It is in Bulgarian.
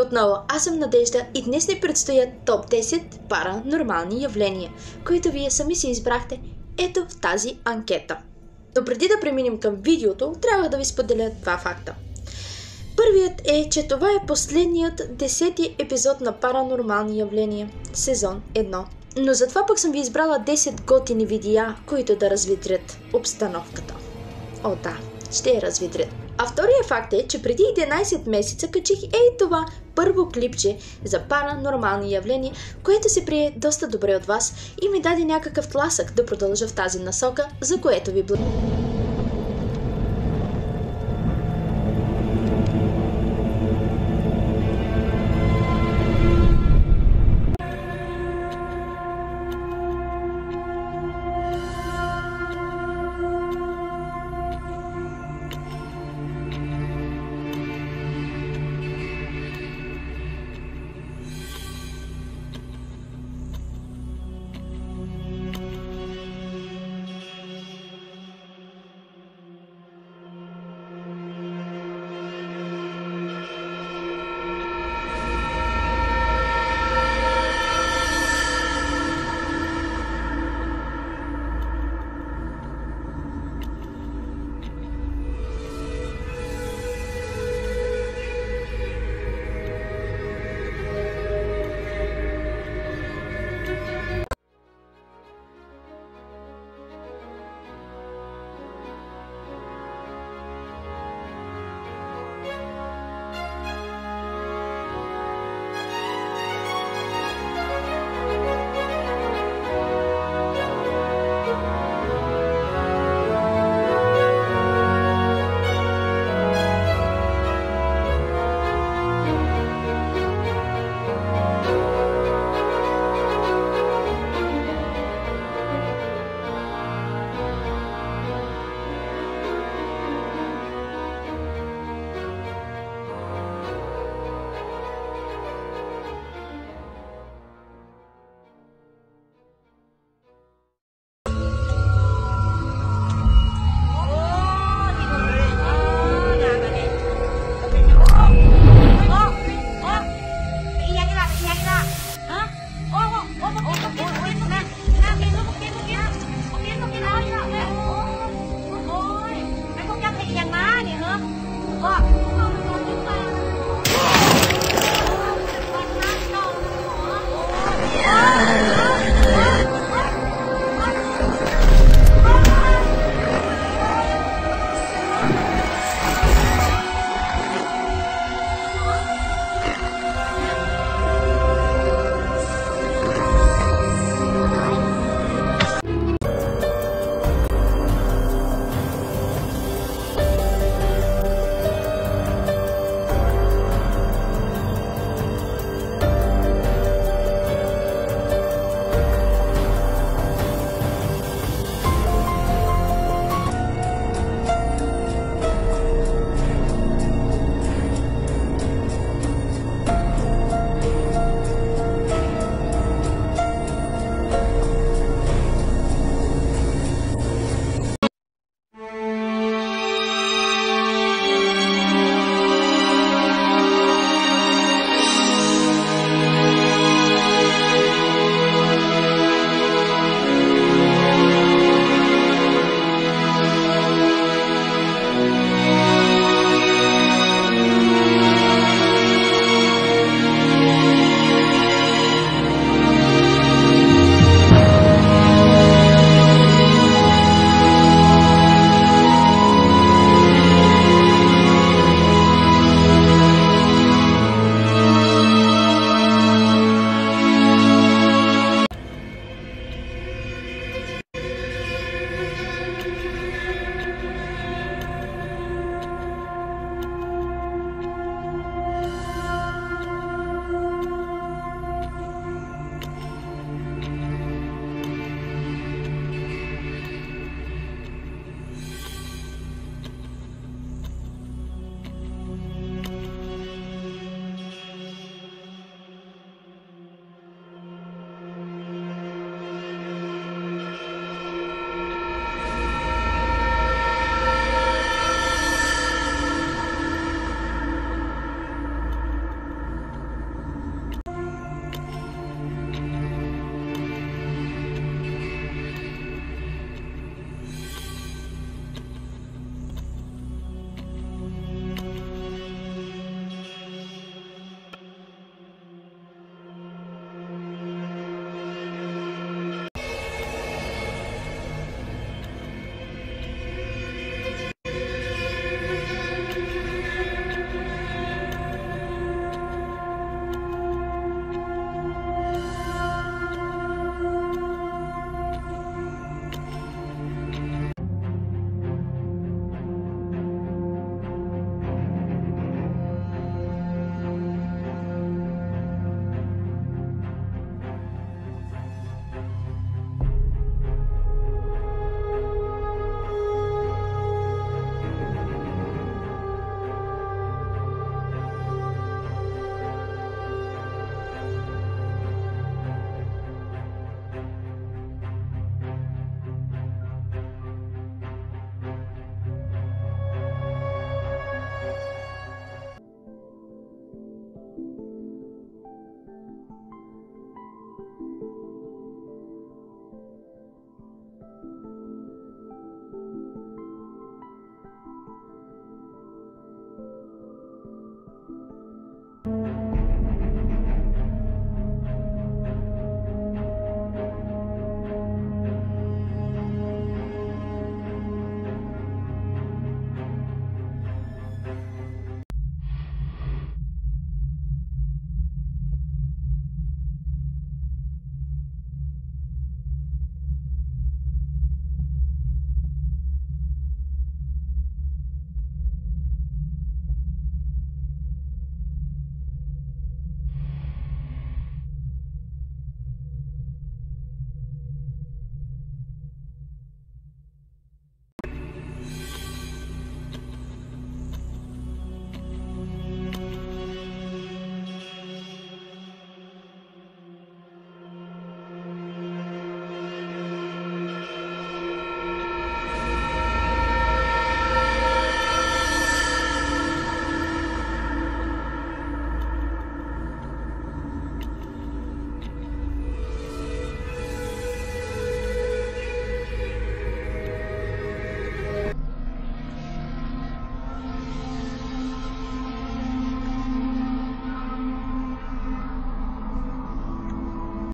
Отново, аз съм Надежда и днес ни предстоят топ 10 паранормални явления, които вие сами си избрахте ето в тази анкета. Но преди да преминем към видеото, трябва да ви споделя два факта. Първият е, че това е последният 10-ти епизод на паранормални явления, сезон 1. Но затова пък съм ви избрала 10 готини видеа, които да развидрят обстановката. О да, ще я развидрят. А втория факт е, че преди 11 месеца качих ей това първо клипче за паранормални явления, което се прие доста добре от вас и ми даде някакъв тласък да продължа в тази насока, за което ви благодаря. What?